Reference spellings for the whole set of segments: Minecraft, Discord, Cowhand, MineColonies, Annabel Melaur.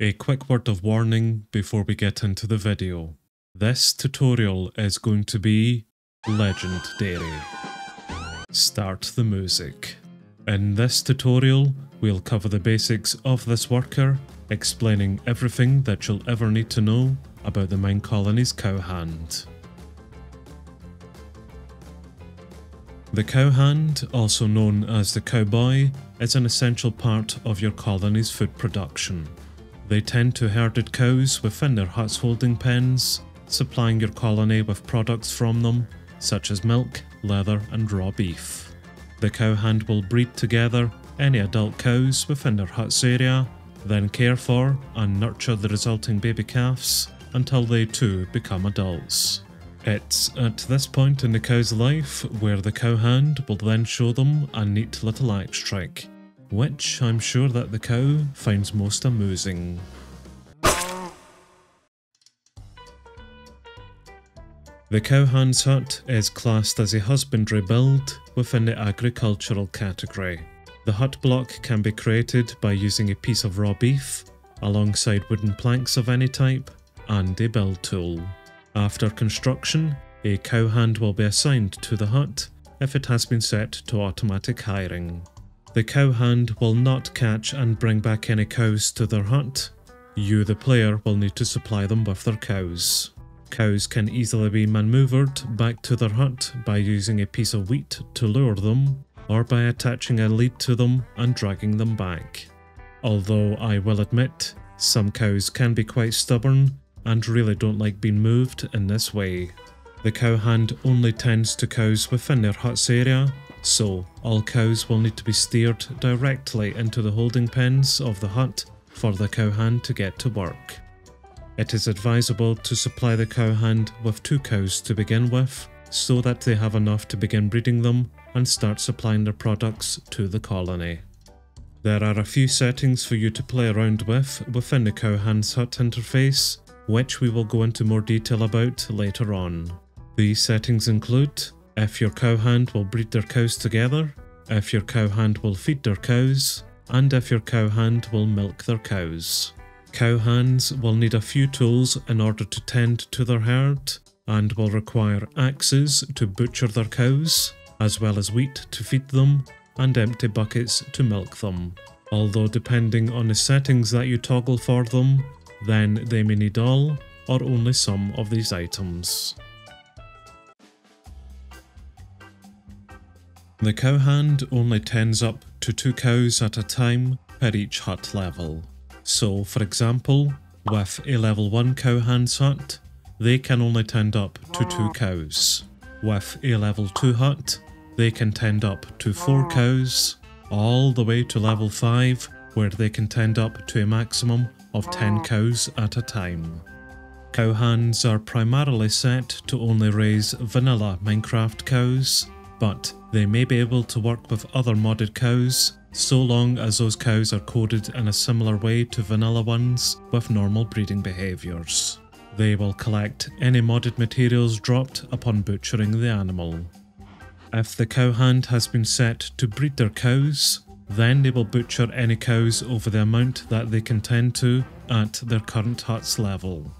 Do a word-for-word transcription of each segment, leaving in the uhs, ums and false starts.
A quick word of warning before we get into the video. This tutorial is going to be legendary. Start the music. In this tutorial, we'll cover the basics of this worker, explaining everything that you'll ever need to know about the MineColonies Cowhand. The Cowhand, also known as the cowboy, is an essential part of your colony's food production. They tend to herded cows within their huts' holding pens, supplying your colony with products from them, such as milk, leather and raw beef. The cowhand will breed together any adult cows within their hut's area, then care for and nurture the resulting baby calves until they too become adults. It's at this point in the cow's life where the cowhand will then show them a neat little axe trick, which I'm sure that the cow finds most amusing. The cowhand's hut is classed as a husbandry build within the agricultural category. The hut block can be created by using a piece of raw beef, alongside wooden planks of any type, and a build tool. After construction, a cowhand will be assigned to the hut if it has been set to automatic hiring. The cowhand will not catch and bring back any cows to their hut. You, the player, will need to supply them with their cows. Cows can easily be maneuvered back to their hut by using a piece of wheat to lure them, or by attaching a lead to them and dragging them back. Although I will admit, some cows can be quite stubborn and really don't like being moved in this way. The cowhand only tends to cows within their hut's area, so all cows will need to be steered directly into the holding pens of the hut for the cowhand to get to work. It is advisable to supply the cowhand with two cows to begin with, so that they have enough to begin breeding them and start supplying their products to the colony. There are a few settings for you to play around with within the cowhand's hut interface, which we will go into more detail about later on. These settings include if your cowhand will breed their cows together, if your cowhand will feed their cows, and if your cowhand will milk their cows. Cowhands will need a few tools in order to tend to their herd, and will require axes to butcher their cows, as well as wheat to feed them, and empty buckets to milk them. Although depending on the settings that you toggle for them, then they may need all, or only some of these items. The cowhand only tends up to two cows at a time per each hut level. So, for example, with a level one cowhand's hut, they can only tend up to two cows. With a level two hut, they can tend up to four cows, all the way to level five, where they can tend up to a maximum of ten cows at a time. Cowhands are primarily set to only raise vanilla Minecraft cows, but they may be able to work with other modded cows, so long as those cows are coded in a similar way to vanilla ones with normal breeding behaviours. They will collect any modded materials dropped upon butchering the animal. If the cowhand has been set to breed their cows, then they will butcher any cows over the amount that they can tend to at their current hut's level.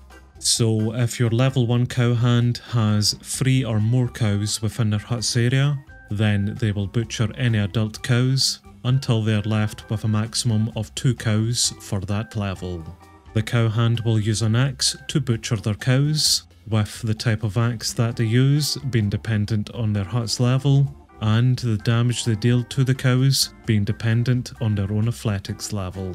So if your level one cowhand has three or more cows within their hut's area, then they will butcher any adult cows until they are left with a maximum of two cows for that level. The cowhand will use an axe to butcher their cows, with the type of axe that they use being dependent on their hut's level, and the damage they deal to the cows being dependent on their own athletics level.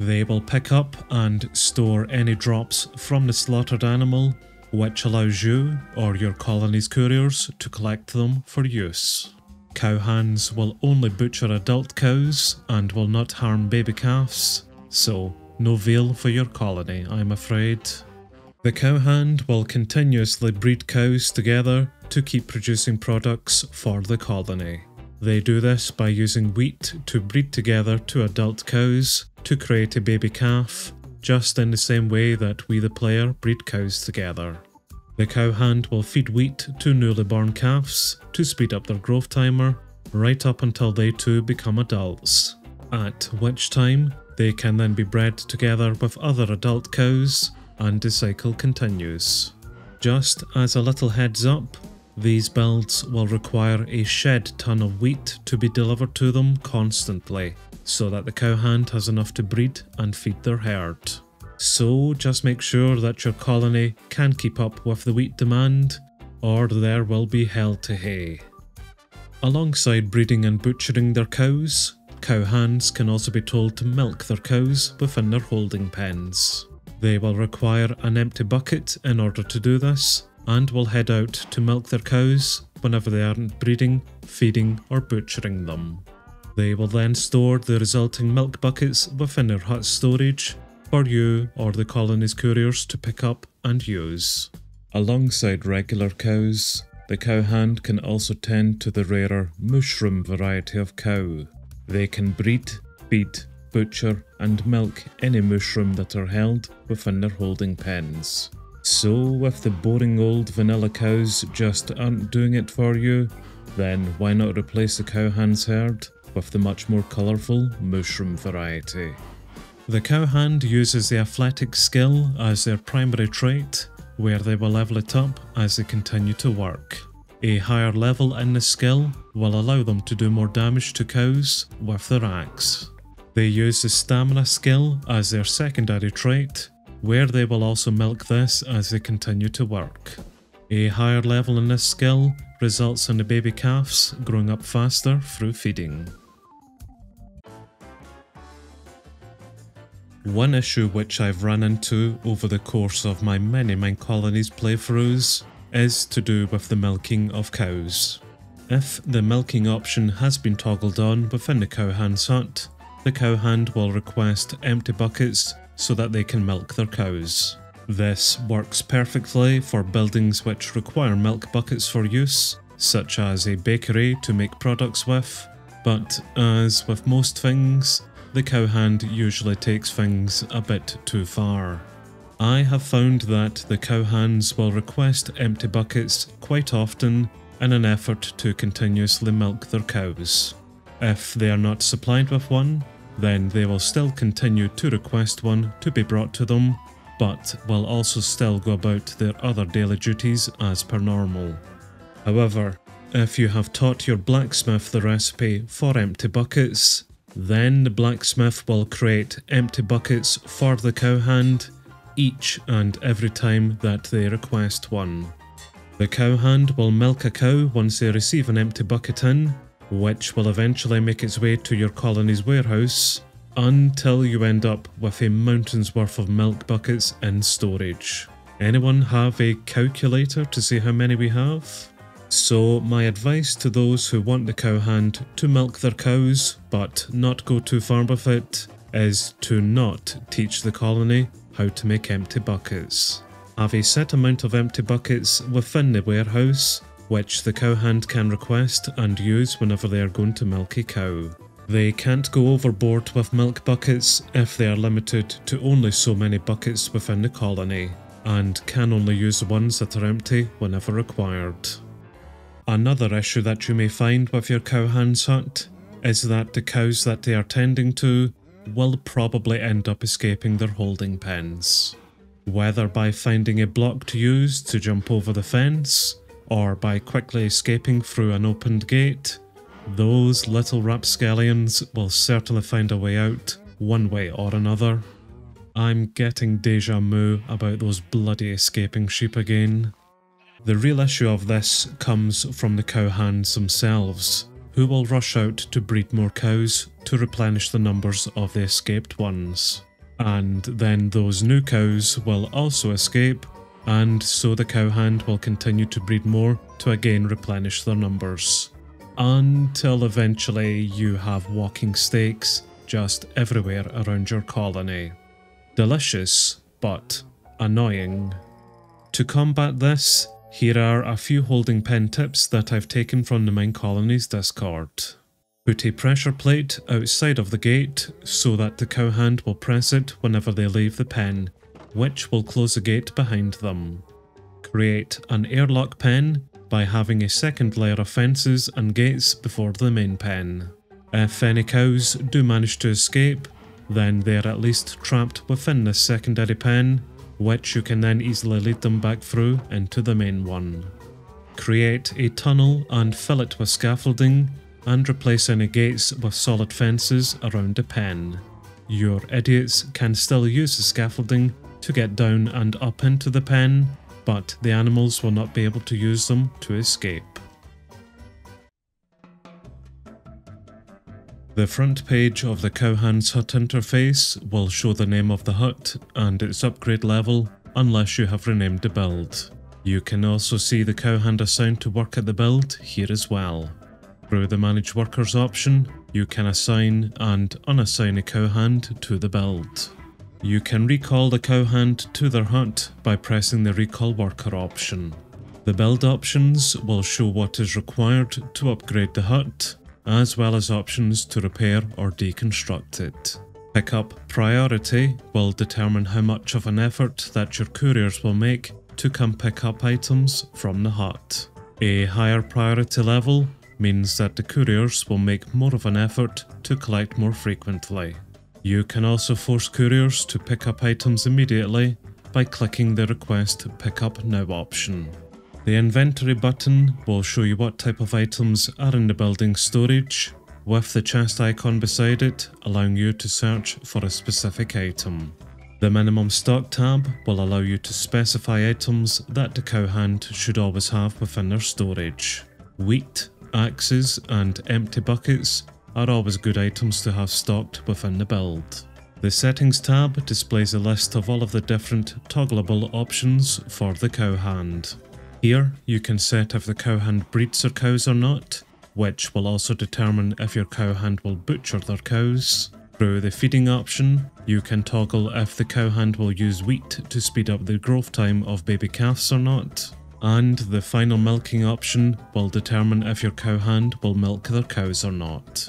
They will pick up and store any drops from the slaughtered animal, which allows you or your colony's couriers to collect them for use. Cowhands will only butcher adult cows and will not harm baby calves, so no veal for your colony, I'm afraid. The cowhand will continuously breed cows together to keep producing products for the colony. They do this by using wheat to breed together to adult cows to create a baby calf, just in the same way that we the player breed cows together. The cowhand will feed wheat to newly born calves to speed up their growth timer, right up until they too become adults, at which time They can then be bred together with other adult cows, and the cycle continues. Just as a little heads up, these builds will require a shed ton of wheat to be delivered to them constantly, so that the cowhand has enough to breed and feed their herd. So just make sure that your colony can keep up with the wheat demand, or there will be hell to hay. Alongside breeding and butchering their cows, cowhands can also be told to milk their cows within their holding pens. They will require an empty bucket in order to do this, and will head out to milk their cows whenever they aren't breeding, feeding or butchering them. They will then store the resulting milk buckets within their hut storage for you or the colony's couriers to pick up and use. Alongside regular cows, the cowhand can also tend to the rarer mushroom variety of cow. They can breed, feed, butcher and milk any mushroom that are held within their holding pens. So if the boring old vanilla cows just aren't doing it for you, then why not replace the cowhand's herd with the much more colourful mushroom variety? The cowhand uses the athletic skill as their primary trait, where they will level it up as they continue to work. A higher level in this skill will allow them to do more damage to cows with their axe. They use the stamina skill as their secondary trait, where they will also milk this as they continue to work. A higher level in this skill results in the baby calves growing up faster through feeding. One issue which I've run into over the course of my many MineColonies playthroughs is to do with the milking of cows. If the milking option has been toggled on within the cowhand's hut, the cowhand will request empty buckets so that they can milk their cows. This works perfectly for buildings which require milk buckets for use, such as a bakery to make products with, but as with most things, the cowhand usually takes things a bit too far. I have found that the cowhands will request empty buckets quite often in an effort to continuously milk their cows. If they are not supplied with one, then they will still continue to request one to be brought to them, but will also still go about their other daily duties as per normal. However, if you have taught your blacksmith the recipe for empty buckets, then the blacksmith will create empty buckets for the cowhand each and every time that they request one. The cowhand will milk a cow once they receive an empty bucket in, which will eventually make its way to your colony's warehouse, until you end up with a mountain's worth of milk buckets in storage. Anyone have a calculator to see how many we have? So my advice to those who want the cowhand to milk their cows but not go too far with it is to not teach the colony how to make empty buckets. Have a set amount of empty buckets within the warehouse which the cowhand can request and use whenever they are going to milk a cow. They can't go overboard with milk buckets if they are limited to only so many buckets within the colony, and can only use the ones that are empty whenever required. Another issue that you may find with your cowhand's hut is that the cows that they are tending to will probably end up escaping their holding pens. Whether by finding a block to use to jump over the fence, or by quickly escaping through an opened gate, those little rapscallions will certainly find a way out, one way or another. I'm getting deja vu about those bloody escaping sheep again. The real issue of this comes from the cowhands themselves, who will rush out to breed more cows to replenish the numbers of the escaped ones. And then those new cows will also escape, and so the cowhand will continue to breed more to again replenish their numbers. Until eventually you have walking stakes just everywhere around your colony. Delicious, but annoying. To combat this, here are a few holding pen tips that I've taken from the MineColonies Discord. Put a pressure plate outside of the gate so that the cowhand will press it whenever they leave the pen, which will close the gate behind them. Create an airlock pen by having a second layer of fences and gates before the main pen. If any cows do manage to escape, then they are at least trapped within this secondary pen, which you can then easily lead them back through into the main one. Create a tunnel and fill it with scaffolding, and replace any gates with solid fences around the pen. Your idiots can still use the scaffolding to get down and up into the pen, but the animals will not be able to use them to escape. The front page of the Cowhand's Hut interface will show the name of the hut and its upgrade level unless you have renamed the build. You can also see the Cowhand assigned to work at the build here as well. Through the Manage Workers option, you can assign and unassign a Cowhand to the build. You can recall the Cowhand to their hut by pressing the Recall Worker option. The build options will show what is required to upgrade the hut, as well as options to repair or deconstruct it. Pick up priority will determine how much of an effort that your couriers will make to come pick up items from the hut. A higher priority level means that the couriers will make more of an effort to collect more frequently. You can also force couriers to pick up items immediately by clicking the Request Pick Up Now option. The inventory button will show you what type of items are in the building's storage, with the chest icon beside it allowing you to search for a specific item. The minimum stock tab will allow you to specify items that the Cowhand should always have within their storage. Wheat, axes and empty buckets are always good items to have stocked within the build. The settings tab displays a list of all of the different toggleable options for the Cowhand. Here, you can set if the Cowhand breeds their cows or not, which will also determine if your Cowhand will butcher their cows. Through the feeding option, you can toggle if the Cowhand will use wheat to speed up the growth time of baby calves or not. And the final milking option will determine if your Cowhand will milk their cows or not.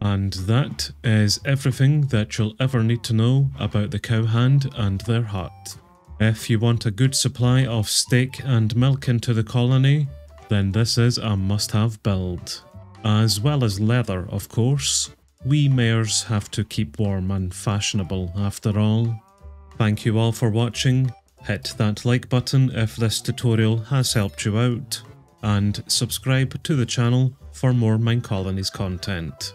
And that is everything that you'll ever need to know about the Cowhand and their hut. If you want a good supply of steak and milk into the colony, then this is a must-have build. As well as leather, of course. We mayors have to keep warm and fashionable after all. Thank you all for watching. Hit that like button if this tutorial has helped you out. And subscribe to the channel for more MineColonies content.